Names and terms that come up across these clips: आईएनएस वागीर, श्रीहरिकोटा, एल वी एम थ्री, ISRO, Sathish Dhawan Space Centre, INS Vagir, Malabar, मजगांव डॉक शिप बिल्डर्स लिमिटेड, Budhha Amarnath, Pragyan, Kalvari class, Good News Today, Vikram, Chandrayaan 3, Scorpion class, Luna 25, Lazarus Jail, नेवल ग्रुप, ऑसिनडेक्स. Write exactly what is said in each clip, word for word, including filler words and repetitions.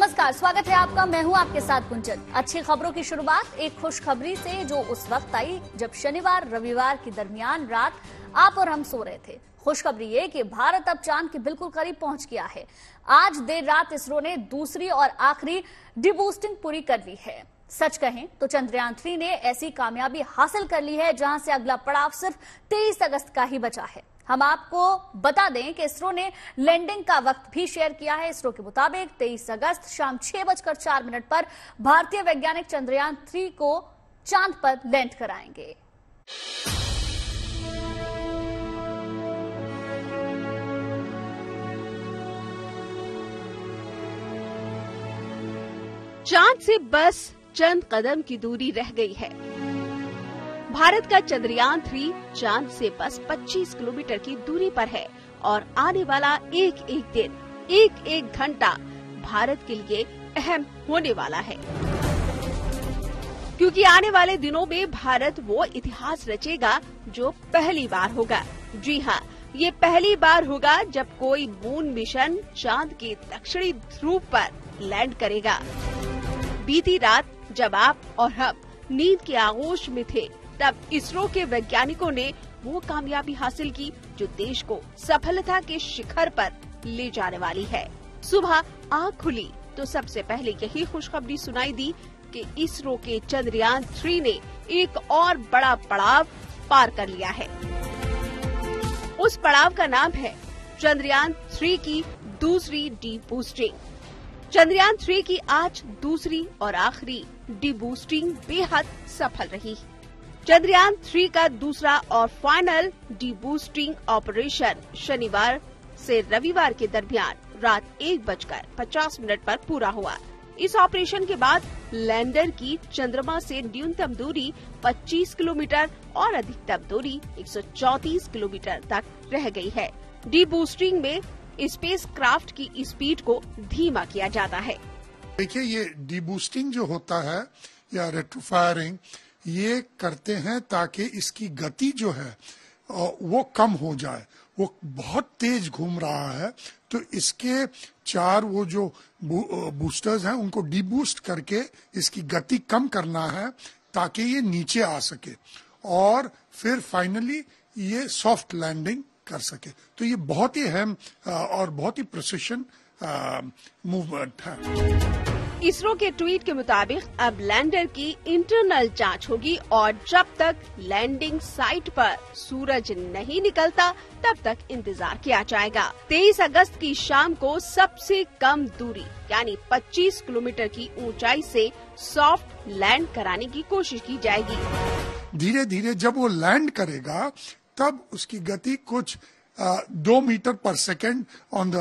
नमस्कार, स्वागत है आपका। मैं हूं आपके साथ गुंजन। अच्छी खबरों की शुरुआत एक खुशखबरी से जो उस वक्त आई जब शनिवार रविवार के दरमियान रात आप और हम सो रहे थे। खुशखबरी ये कि भारत अब चांद के बिल्कुल करीब पहुंच गया है। आज देर रात इसरो ने दूसरी और आखिरी डिबूस्टिंग पूरी कर ली है। सच कहें तो चंद्रयान थ्री ने ऐसी कामयाबी हासिल कर ली है जहां से अगला पड़ाव सिर्फ तेईस अगस्त का ही बचा है। हम आपको बता दें कि इसरो ने लैंडिंग का वक्त भी शेयर किया है। इसरो के मुताबिक तेईस अगस्त शाम छह बजकर चार मिनट पर भारतीय वैज्ञानिक चंद्रयान थ्री को चांद पर लैंड कराएंगे। चांद से बस चंद कदम की दूरी रह गई है। भारत का चंद्रयान थ्री चांद से बस पच्चीस किलोमीटर की दूरी पर है और आने वाला एक एक दिन, एक एक घंटा भारत के लिए अहम होने वाला है, क्योंकि आने वाले दिनों में भारत वो इतिहास रचेगा जो पहली बार होगा। जी हाँ, ये पहली बार होगा जब कोई मून मिशन चांद के दक्षिणी ध्रुव पर लैंड करेगा। बीती रात जब आप और हम नींद के आगोश में थे, तब इसरो के वैज्ञानिकों ने वो कामयाबी हासिल की जो देश को सफलता के शिखर पर ले जाने वाली है। सुबह आँख खुली तो सबसे पहले यही खुशखबरी सुनाई दी कि इसरो के चंद्रयान थ्री ने एक और बड़ा पड़ाव पार कर लिया है। उस पड़ाव का नाम है चंद्रयान थ्री की दूसरी डिबूस्टिंग। चंद्रयान थ्री की आज दूसरी और आखिरी डिबूस्टिंग बेहद सफल रही। चंद्रयान थ्री का दूसरा और फाइनल डिबूस्टिंग ऑपरेशन शनिवार से रविवार के दरमियान रात एक बजकर पचास मिनट पर पूरा हुआ। इस ऑपरेशन के बाद लैंडर की चंद्रमा से न्यूनतम दूरी पच्चीस किलोमीटर और अधिकतम दूरी एक सौ चौंतीस किलोमीटर तक रह गई है। डिबूस्टिंग में स्पेसक्राफ्ट की स्पीड को धीमा किया जाता है। देखिए, ये डिबूस्टिंग जो होता है या रेट्रोफायरिंग, ये करते हैं ताकि इसकी गति जो है वो कम हो जाए। वो बहुत तेज घूम रहा है तो इसके चार वो जो बू, बूस्टर्स हैं उनको डिबूस्ट करके इसकी गति कम करना है ताकि ये नीचे आ सके और फिर फाइनली ये सॉफ्ट लैंडिंग कर सके। तो ये बहुत ही अहम और बहुत ही प्रिसिशन मूवमेंट है। इसरो के ट्वीट के मुताबिक अब लैंडर की इंटरनल जांच होगी और जब तक लैंडिंग साइट पर सूरज नहीं निकलता तब तक इंतजार किया जाएगा। तेईस अगस्त की शाम को सबसे कम दूरी यानी पच्चीस किलोमीटर की ऊंचाई से सॉफ्ट लैंड कराने की कोशिश की जाएगी। धीरे धीरे जब वो लैंड करेगा तब उसकी गति कुछ आ, दो metre per second on the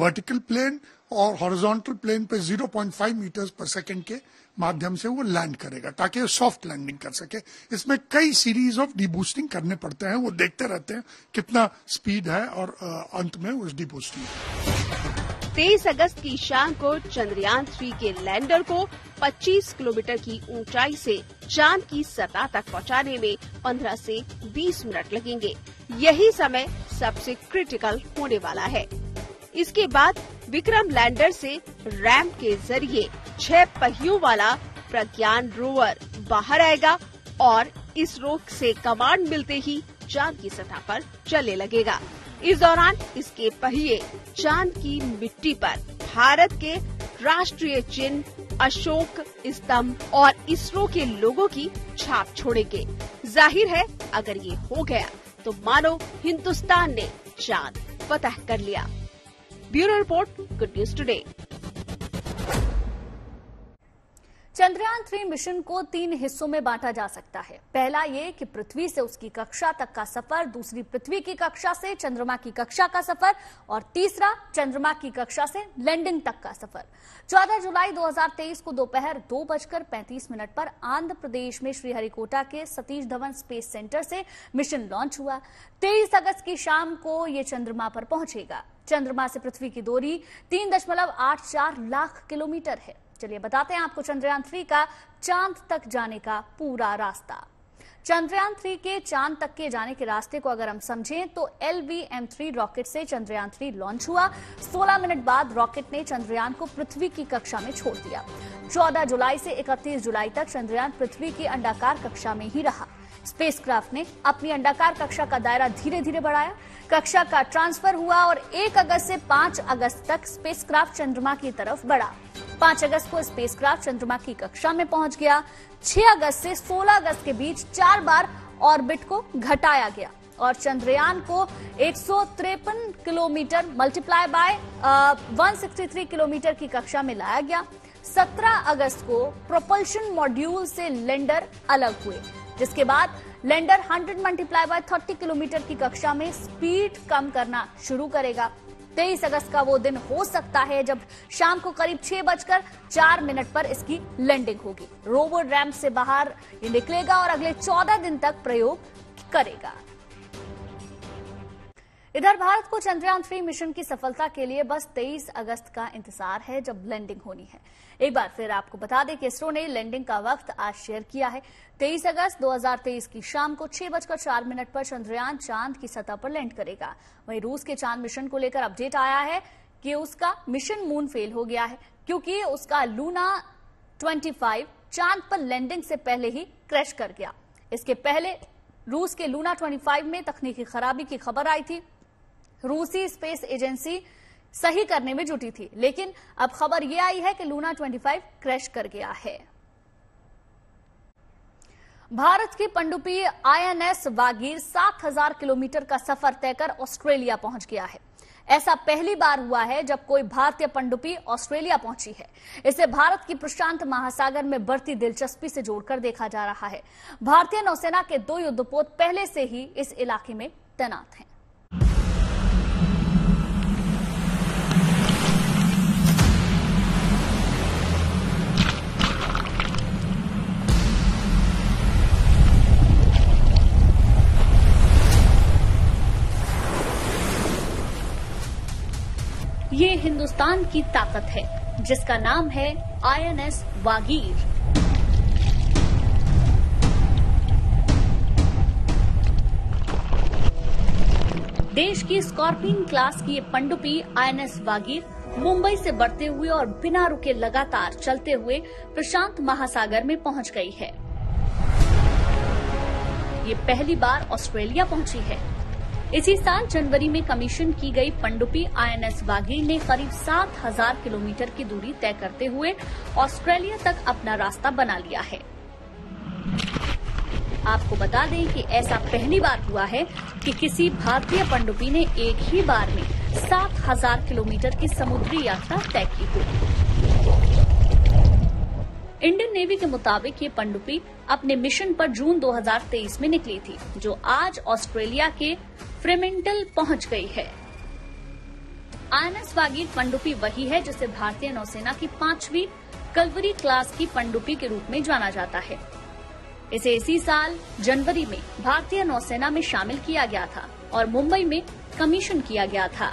vertical plane और हॉरिजॉन्टल प्लेन पे zero point five metres per second के माध्यम से वो लैंड करेगा ताकि वो सॉफ्ट लैंडिंग कर सके। इसमें कई सीरीज ऑफ डिबूस्टिंग करने पड़ते हैं, वो देखते रहते हैं कितना स्पीड है और अंत में उस डिबूस्टिंग। तेईस अगस्त की शाम को चंद्रयान थ्री के लैंडर को पच्चीस किलोमीटर की ऊंचाई से चांद की सतह तक पहुंचाने में पंद्रह से बीस मिनट लगेंगे। यही समय सबसे क्रिटिकल होने वाला है। इसके बाद विक्रम लैंडर से रैम्प के जरिए छह पहियों वाला प्रज्ञान रोवर बाहर आएगा और इसरो से कमांड मिलते ही चांद की सतह पर चलने लगेगा। इस दौरान इसके पहिए चांद की मिट्टी पर भारत के राष्ट्रीय चिन्ह, अशोक स्तंभ और इसरो के लोगों की छाप छोड़ेंगे। जाहिर है अगर ये हो गया तो मानो हिंदुस्तान ने चांद फतह कर लिया। Bureau report, good news today. Chandrayaan three mission को तीन हिस्सों में बांटा जा सकता है। पहला ये कि पृथ्वी से उसकी कक्षा तक का सफर, दूसरी पृथ्वी की कक्षा से चंद्रमा की कक्षा का सफर और तीसरा चंद्रमा की कक्षा से लैंडिंग तक का सफर। चौदह जुलाई दो हज़ार तेईस को दोपहर दो बजकर पैंतीस मिनट पर आंध्र प्रदेश में श्रीहरिकोटा के सतीश धवन स्पेस सेंटर से मिशन लॉन्च हुआ। तेईस अगस्त की शाम को ये चंद्रमा पर पहुंचेगा। चंद्रमा से पृथ्वी की दूरी तीन दशमलव आठ चार लाख किलोमीटर है। चलिए बताते हैं आपको चंद्रयान थ्री का चांद तक जाने का पूरा रास्ता। चंद्रयान थ्री के चांद तक के जाने के रास्ते को अगर हम समझें तो एल वी एम थ्री rocket से चंद्रयान थ्री लॉन्च हुआ। सोलह मिनट बाद रॉकेट ने चंद्रयान को पृथ्वी की कक्षा में छोड़ दिया। चौदह जुलाई से इकतीस जुलाई तक चंद्रयान पृथ्वी की अंडाकार कक्षा में ही रहा। स्पेसक्राफ्ट ने अपनी अंडाकार कक्षा का दायरा धीरे धीरे बढ़ाया, कक्षा का ट्रांसफर हुआ और एक अगस्त से पाँच अगस्त तक स्पेसक्राफ्ट चंद्रमा की तरफ बढ़ा। पाँच अगस्त को स्पेसक्राफ्ट चंद्रमा की कक्षा में पहुंच गया। छह अगस्त से सोलह अगस्त के बीच चार बार ऑर्बिट को घटाया गया और चंद्रयान को एक सौ तिरपन किलोमीटर मल्टीप्लाई बाय एक सौ तिरसठ किलोमीटर की कक्षा में लाया गया। सत्रह अगस्त को प्रोपल्शन मॉड्यूल से लैंडर अलग हुए, जिसके बाद लैंडर सौ मल्टीप्लाई बाय तीस किलोमीटर की कक्षा में स्पीड कम करना शुरू करेगा। तेईस अगस्त का वो दिन हो सकता है जब शाम को करीब छह बजकर चार मिनट पर इसकी लैंडिंग होगी। रोवर रैंप से बाहर निकलेगा और अगले चौदह दिन तक प्रयोग करेगा। इधर भारत को चंद्रयान थ्री मिशन की सफलता के लिए बस तेईस अगस्त का इंतजार है जब लैंडिंग होनी है। एक बार फिर आपको बता दें कि इसरो ने लैंडिंग का वक्त आज शेयर किया है। तेईस अगस्त दो हज़ार तेईस की शाम को छह बजकर चार मिनट पर चंद्रयान चांद की सतह पर लैंड करेगा। वहीं रूस के चांद मिशन को लेकर अपडेट आया है कि उसका मिशन मून फेल हो गया है क्योंकि उसका लूना पच्चीस चांद पर लैंडिंग से पहले ही क्रैश कर गया। इसके पहले रूस के लूना पच्चीस में तकनीकी खराबी की खबर आई थी। रूसी स्पेस एजेंसी सही करने में जुटी थी, लेकिन अब खबर यह आई है कि लूना पच्चीस क्रैश कर गया है। भारत की पनडुब्बी आई एन एस वागीर सात हज़ार किलोमीटर का सफर तय कर ऑस्ट्रेलिया पहुंच गया है। ऐसा पहली बार हुआ है जब कोई भारतीय पनडुब्बी ऑस्ट्रेलिया पहुंची है। इसे भारत की प्रशांत महासागर में बढ़ती दिलचस्पी से जोड़कर देखा जा रहा है। भारतीय नौसेना के दो युद्धपोत पहले से ही इस इलाके में तैनात हैं। ये हिंदुस्तान की ताकत है जिसका नाम है आई एन एस वागीर। देश की स्कॉर्पियन क्लास की ये पनडुब्बी I N S Vagir Mumbai से बढ़ते हुए और बिना रुके लगातार चलते हुए प्रशांत महासागर में पहुंच गई है। ये पहली बार ऑस्ट्रेलिया पहुंची है। इसी साल जनवरी में कमीशन की गई पनडुब्बी आई एन एस वागीर ने करीब सात हज़ार किलोमीटर की दूरी तय करते हुए ऑस्ट्रेलिया तक अपना रास्ता बना लिया है। आपको बता दें कि ऐसा पहली बार हुआ है कि किसी भारतीय पनडुब्बी ने एक ही बार में सात हज़ार किलोमीटर की समुद्री यात्रा तय की हो। इंडियन नेवी के मुताबिक ये पनडुब्बी अपने मिशन पर जून दो हज़ार तेईस में निकली थी, जो आज ऑस्ट्रेलिया के फ्रेमेंटल पहुंच गई है। आई एन एस वागीर पनडुब्बी वही है जिसे भारतीय नौसेना की पांचवी कलवरी क्लास की पनडुब्बी के रूप में जाना जाता है। इसे इसी साल जनवरी में भारतीय नौसेना में शामिल किया गया था और मुंबई में कमीशन किया गया था।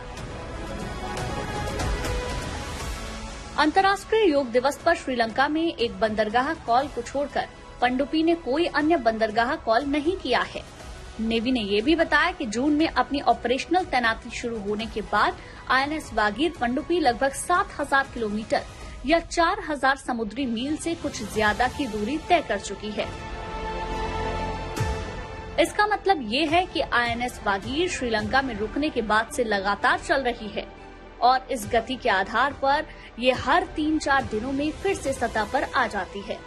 अंतर्राष्ट्रीय योग दिवस पर श्रीलंका में एक बंदरगाह कॉल को छोड़कर पनडुब्बी ने कोई अन्य बंदरगाह कॉल नहीं किया है। नेवी ने यह भी बताया कि जून में अपनी ऑपरेशनल तैनाती शुरू होने के बाद आई एन एस वागीर पनडुब्बी लगभग सात हज़ार किलोमीटर या चार हज़ार समुद्री मील से कुछ ज्यादा की दूरी तय कर चुकी है। इसका मतलब ये है कि I N S Vagir Sri Lanka में रुकने के बाद से लगातार चल रही है और इस गति के आधार पर ये हर तीन चार दिनों में फिर से सतह पर आ जाती है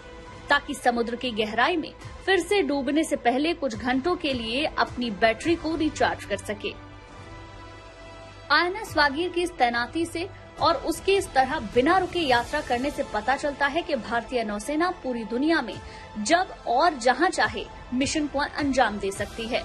ताकि समुद्र की गहराई में फिर से डूबने से पहले कुछ घंटों के लिए अपनी बैटरी को रिचार्ज कर सके। आई एन एस वागीर की इस तैनाती से और उसकी इस तरह बिना रुके यात्रा करने से पता चलता है कि भारतीय नौसेना पूरी दुनिया में जब और जहां चाहे मिशन को अंजाम दे सकती है।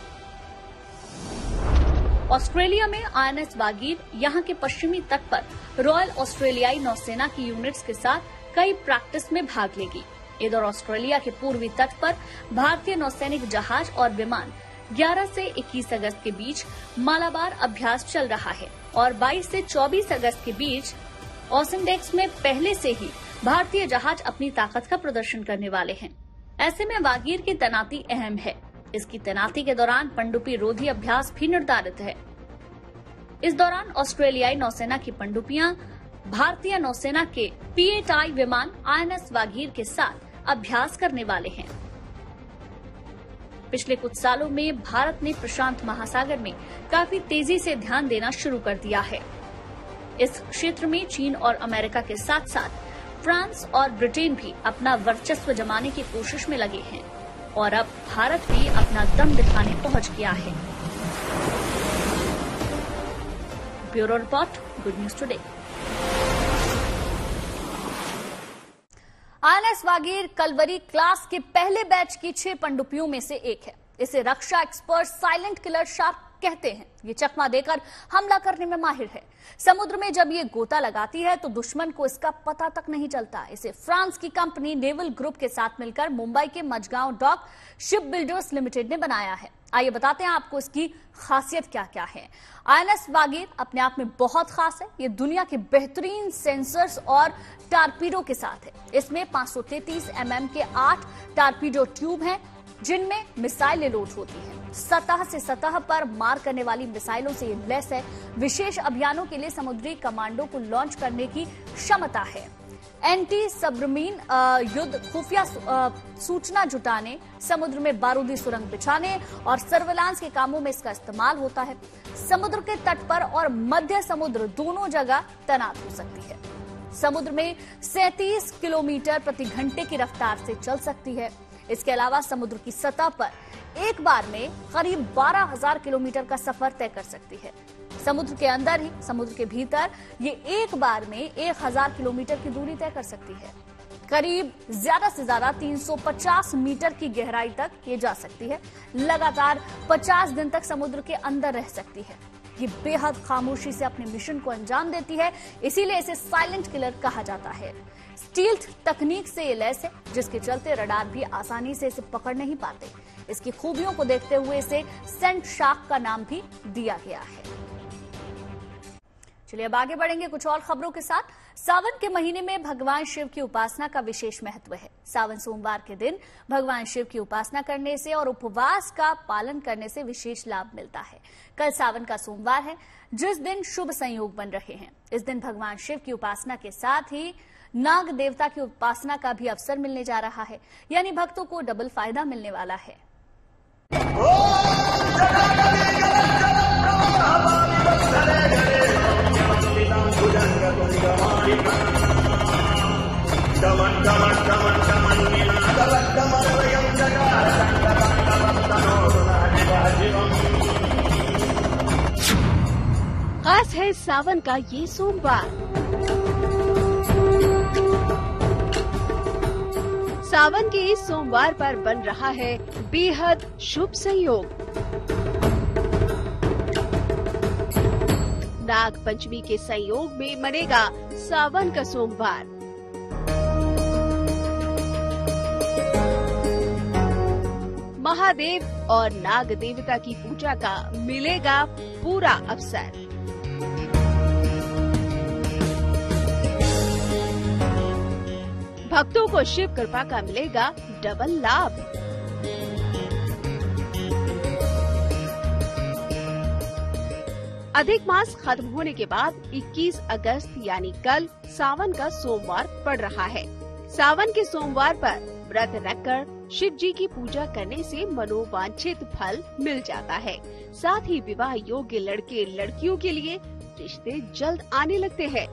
ऑस्ट्रेलिया में आई एन एस वागीर यहां के पश्चिमी तट पर रॉयल ऑस्ट्रेलियाई नौसेना की यूनिट्स के साथ कई प्रैक्टिस में भाग लेगी। इधर ऑस्ट्रेलिया के पूर्वी तट पर भारतीय नौसैनिक जहाज और विमान ग्यारह से इक्कीस अगस्त के बीच मालाबार अभ्यास चल रहा है और बाईस से चौबीस अगस्त के बीच ऑसिनडेक्स में पहले से ही भारतीय जहाज अपनी ताकत का प्रदर्शन करने वाले हैं। ऐसे में वागीर की तैनाती अहम है इसकी तैनाती के दौरान पनडुब्बी रोधी अभ्यास भी निर्धारित है। इस दौरान ऑस्ट्रेलियाई नौसेना की पनडुब्बियां भारतीय नौसेना के पीएटाई विमान आईएनएस वागीर के साथ अभ्यास करने वाले हैं। पिछले कुछ सालों में भारत ने प्रशांत महासागर में काफी तेजी से ध्यान देना शुरू कर दिया है। इस क्षेत्र में चीन और अमेरिका के साथ साथ फ्रांस और ब्रिटेन भी अपना वर्चस्व जमाने की कोशिश में लगे हैं और अब भारत भी अपना दम दिखाने पहुंच गया है। Bureau report, good news today. आईएनएस वागीर Kalvari class के पहले बैच की छह पनडुब्बियों में से एक है। इसे रक्षा एक्सपर्ट साइलेंट किलर शार्क कहते हैं। ये चकमा देकर हमला करने में माहिर है। समुद्र में जब ये गोता लगाती है तो दुश्मन को इसका पता तक नहीं चलता। इसे फ्रांस की कंपनी नेवल ग्रुप के साथ मिलकर मुंबई के मजगांव डॉक शिप बिल्डर्स लिमिटेड ने बनाया है। आइए बताते हैं आपको इसकी खासियत क्या क्या है। आईएनएस वागीर अपने आप में बहुत खास है। ये दुनिया के बेहतरीन सेंसर्स और टारपीडो के साथ है। इसमें पांच सौ तैतीस एम एम के आठ टारपीडो ट्यूब है जिनमें मिसाइलें लोड होती हैं। सतह से सतह पर मार करने वाली मिसाइलों से ये लैस है। विशेष अभियानों के लिए समुद्री कमांडो को लॉन्च करने की क्षमता है। एंटी सबमरीन युद्ध, खुफिया सूचना जुटाने, समुद्र में बारूदी सुरंग बिछाने और सर्विलांस के कामों में इसका इस्तेमाल होता है। समुद्र के तट पर और मध्य समुद्र दोनों जगह तैनात हो सकती है। समुद्र में सैंतीस किलोमीटर प्रति घंटे की रफ्तार से चल सकती है। इसके अलावा समुद्र की सतह पर एक बार में करीब बारह हज़ार किलोमीटर का सफर तय कर सकती है। समुद्र के अंदर ही समुद्र के भीतर ये एक बार में एक हज़ार किलोमीटर की दूरी तय कर सकती है। करीब ज्यादा से ज्यादा तीन सौ पचास मीटर की गहराई तक ये जा सकती है। लगातार पचास दिन तक समुद्र के अंदर रह सकती है। ये बेहद खामोशी से अपने मिशन को अंजाम देती है, इसीलिए इसे साइलेंट किलर कहा जाता है। स्टील्थ तकनीक से ये लैस है, जिसके चलते रडार भी आसानी से इसे पकड़ नहीं पाते। इसकी खूबियों को देखते हुए इसे सेंट शार्क का नाम भी दिया गया है। चलिए अब आगे बढ़ेंगे कुछ और खबरों के साथ। सावन के महीने में भगवान शिव की उपासना का विशेष महत्व है। सावन सोमवार के दिन भगवान शिव की उपासना करने से और उपवास का पालन करने से विशेष लाभ मिलता है। कल सावन का सोमवार है, जिस दिन शुभ संयोग बन रहे हैं। इस दिन भगवान शिव की उपासना के साथ ही नाग देवता की उपासना का भी अवसर मिलने जा रहा है, यानी भक्तों को डबल फायदा मिलने वाला है। खास है सावन का ये सोमवार। सावन के इस सोमवार पर बन रहा है बेहद शुभ संयोग। नाग पंचमी के संयोग में मनेगा सावन का सोमवार। महादेव और नाग देवता की पूजा का मिलेगा पूरा अवसर। भक्तों को शिव कृपा का मिलेगा डबल लाभ। अधिक मास खत्म होने के बाद इक्कीस अगस्त यानी कल सावन का सोमवार पड़ रहा है। सावन के सोमवार पर व्रत रखकर शिव जी की पूजा करने से मनोवांछित फल मिल जाता है। साथ ही विवाह योग्य लड़के लड़कियों के लिए रिश्ते जल्द आने लगते हैं।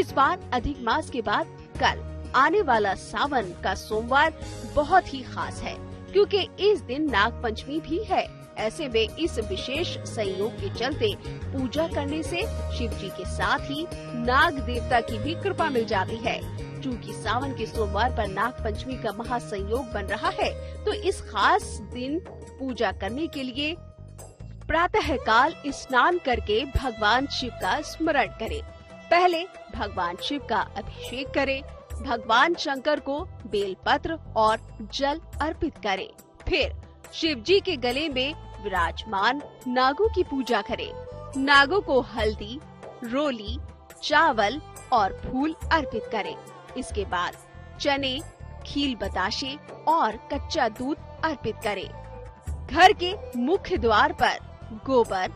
इस बार अधिक मास के बाद कल आने वाला सावन का सोमवार बहुत ही खास है, क्योंकि इस दिन नाग पंचमी भी है। ऐसे में इस विशेष संयोग के चलते पूजा करने से शिव जी के साथ ही नाग देवता की भी कृपा मिल जाती है। चूँकि सावन के सोमवार पर नाग पंचमी का महासंयोग बन रहा है, तो इस खास दिन पूजा करने के लिए प्रातःकाल स्नान करके भगवान शिव का स्मरण करें। पहले भगवान शिव का अभिषेक करें, भगवान शंकर को बेलपत्र और जल अर्पित करें। फिर शिव जी के गले में विराजमान नागों की पूजा करें। नागों को हल्दी, रोली, चावल और फूल अर्पित करें। इसके बाद चने, खील बताशे और कच्चा दूध अर्पित करें। घर के मुख्य द्वार पर गोबर,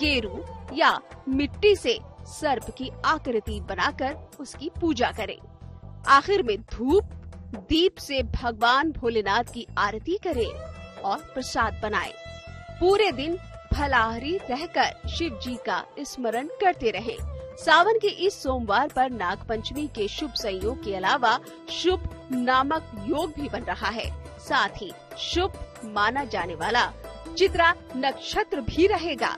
गेरू या मिट्टी से सर्प की आकृति बनाकर उसकी पूजा करें। आखिर में धूप दीप से भगवान भोलेनाथ की आरती करें और प्रसाद बनाएं। पूरे दिन फलाहारी रहकर शिव जी का स्मरण करते रहें। सावन के इस सोमवार पर नागपंचमी के शुभ संयोग के अलावा शुभ नामक योग भी बन रहा है। साथ ही शुभ माना जाने वाला चित्रा नक्षत्र भी रहेगा,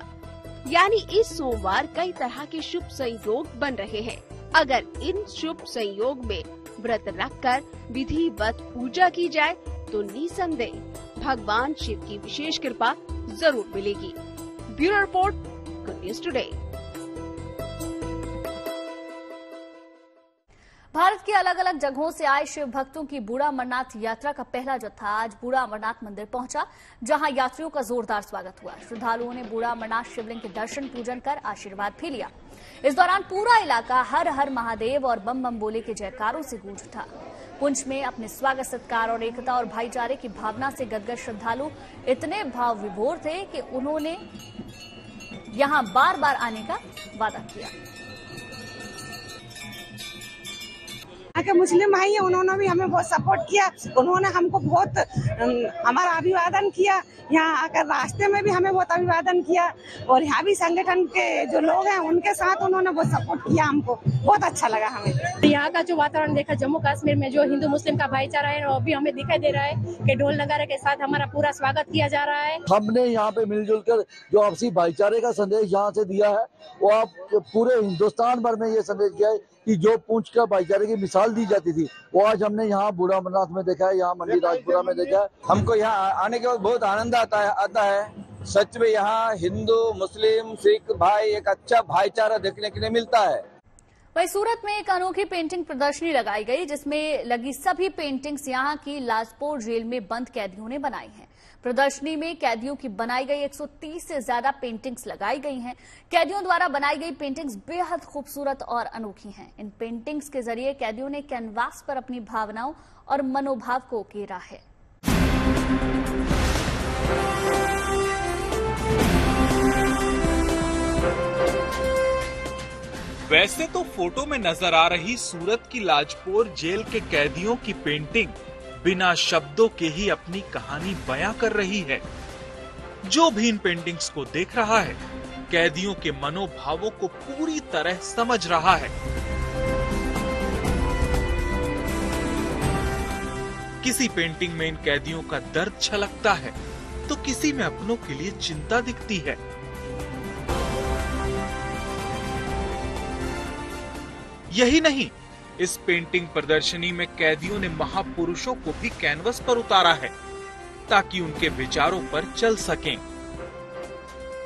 यानी इस सोमवार कई तरह के शुभ संयोग बन रहे हैं। अगर इन शुभ संयोग में व्रत रखकर विधिवत पूजा की जाए तो निसंदेह भगवान शिव की विशेष कृपा जरूर मिलेगी। Bureau report, good news today. Bharat के अलग अलग जगहों से आए शिव भक्तों की बूढ़ा अमरनाथ यात्रा का पहला जत्था आज बूढ़ा अमरनाथ मंदिर पहुंचा, जहां यात्रियों का जोरदार स्वागत हुआ। श्रद्धालुओं ने बूढ़ा अमरनाथ शिवलिंग के दर्शन पूजन कर आशीर्वाद भी लिया। इस दौरान पूरा इलाका हर हर महादेव और बम बम बोले के जयकारों से गूंज उठा। कुंज में अपने स्वागत सत्कार और एकता और भाईचारे की भावना से गदगद श्रद्धालु इतने भाव विभोर थे कि उन्होंने यहाँ बार बार आने का वादा किया। के मुस्लिम भाई है, उन्होंने भी हमें बहुत सपोर्ट किया। उन्होंने हमको बहुत हमारा अभिवादन किया। यहाँ आकर रास्ते में भी हमें बहुत अभिवादन किया और यहाँ भी संगठन के जो लोग हैं उनके साथ उन्होंने बहुत सपोर्ट किया। हमको बहुत अच्छा लगा। हमें यहाँ का जो वातावरण देखा, जम्मू कश्मीर में जो हिंदू मुस्लिम का भाईचारा है वो भी हमें दिखाई दे रहा है कि ढोल नगारे के साथ हमारा पूरा स्वागत किया जा रहा है। हमने यहाँ पे मिलजुल कर जो आपसी भाईचारे का संदेश यहाँ से दिया है वो आप पूरे हिंदुस्तान भर में ये संदेश दिया है कि जो पूंछ का भाईचारे की मिसाल दी जाती थी वो आज हमने यहाँ बूढ़ा अमरनाथ में देखा है, यहाँ मंडी राजपुरा में देखा है। हमको यहाँ आने के बाद बहुत आनंद आता है आता है सच में यहाँ हिंदू मुस्लिम सिख भाई एक अच्छा भाईचारा देखने के लिए मिलता है। वहीं सूरत में एक अनोखी पेंटिंग प्रदर्शनी लगाई गई, जिसमें लगी सभी पेंटिंग्स यहाँ की लाजपोर जेल में बंद कैदियों ने बनाई हैं। प्रदर्शनी में कैदियों की बनाई गई एक सौ तीस से ज्यादा पेंटिंग्स लगाई गई हैं। कैदियों द्वारा बनाई गई पेंटिंग्स बेहद खूबसूरत और अनोखी हैं। इन पेंटिंग्स के जरिए कैदियों ने कैनवास पर अपनी भावनाओं और मनोभाव को उकेरा है। वैसे तो फोटो में नजर आ रही सूरत की लाजपोर जेल के कैदियों की पेंटिंग बिना शब्दों के ही अपनी कहानी बयां कर रही है। जो भी इन पेंटिंग्स को देख रहा है कैदियों के मनोभावों को पूरी तरह समझ रहा है। किसी पेंटिंग में इन कैदियों का दर्द छलकता है तो किसी में अपनों के लिए चिंता दिखती है। यही नहीं, इस पेंटिंग प्रदर्शनी में कैदियों ने महापुरुषों को भी कैनवस पर उतारा है ताकि उनके विचारों पर चल सकें।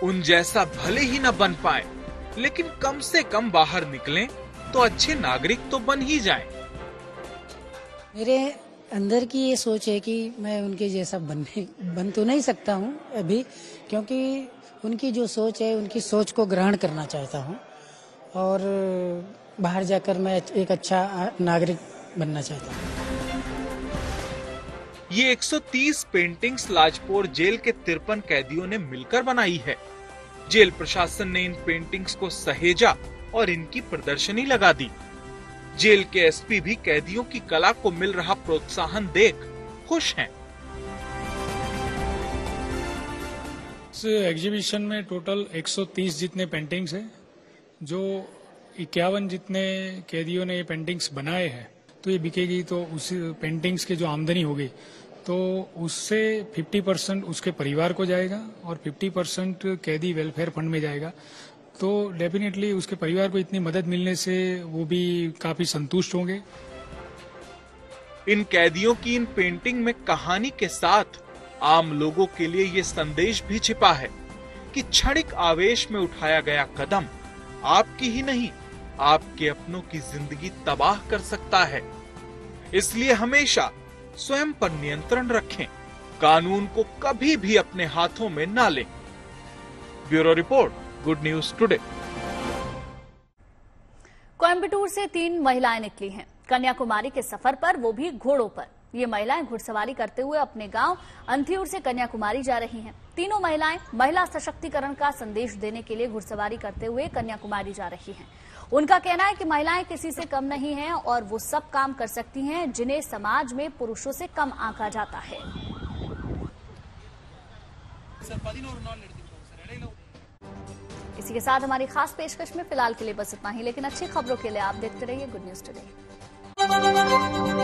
उन जैसा भले ही न बन पाए लेकिन कम से कम बाहर निकलें तो अच्छे नागरिक तो बन ही जाएं। मेरे अंदर की ये सोच है कि मैं उनके जैसा बनने बन तो नहीं सकता हूँ अभी, क्योंकि उनकी जो सोच है उनकी सोच को ग्रहण करना चाहता हूँ और बाहर जाकर मैं एक अच्छा नागरिक बनना चाहता हूँ। ये एक सौ तीस पेंटिंग्स लाजपोर जेल के तिरपन कैदियों ने मिलकर बनाई है। जेल प्रशासन ने इन पेंटिंग्स को सहेजा और इनकी प्रदर्शनी लगा दी। जेल के एसपी भी कैदियों की कला को मिल रहा प्रोत्साहन देख खुश हैं। इस एग्जीबिशन में टोटल एक सौ तीस जितने पेंटिंग्स हैं, जो इक्यावन जितने कैदियों ने ये पेंटिंग्स बनाए हैं, तो ये बिकेगी तो उस पेंटिंग्स के जो आमदनी होगी तो उससे पचास परसेंट उसके परिवार को जाएगा और पचास परसेंट कैदी वेलफेयर फंड में जाएगा। तो डेफिनेटली उसके परिवार को इतनी मदद मिलने से वो भी काफी संतुष्ट होंगे। इन कैदियों की इन पेंटिंग में कहानी के साथ आम लोगों के लिए ये संदेश भी छिपा है कि क्षणिक आवेश में उठाया गया कदम आपकी ही नहीं आपके अपनों की जिंदगी तबाह कर सकता है। इसलिए हमेशा स्वयं पर नियंत्रण रखें, कानून को कभी भी अपने हाथों में ना लें। Bureau report, good news today. Coimbatore से तीन महिलाएं निकली हैं कन्याकुमारी के सफर पर, वो भी घोड़ों पर। ये महिलाएं घुड़सवारी करते हुए अपने गांव अंथियूर से कन्याकुमारी जा रही हैं। तीनों महिलाएं महिला सशक्तिकरण का संदेश देने के लिए घुड़सवारी करते हुए कन्याकुमारी जा रही हैं। उनका कहना है कि महिलाएं किसी से कम नहीं हैं और वो सब काम कर सकती हैं जिन्हें समाज में पुरुषों से कम आंका जाता है। इसी के साथ हमारी खास पेशकश में फिलहाल के लिए बस इतना ही, लेकिन अच्छी खबरों के लिए आप देखते रहिए गुड न्यूज टुडे।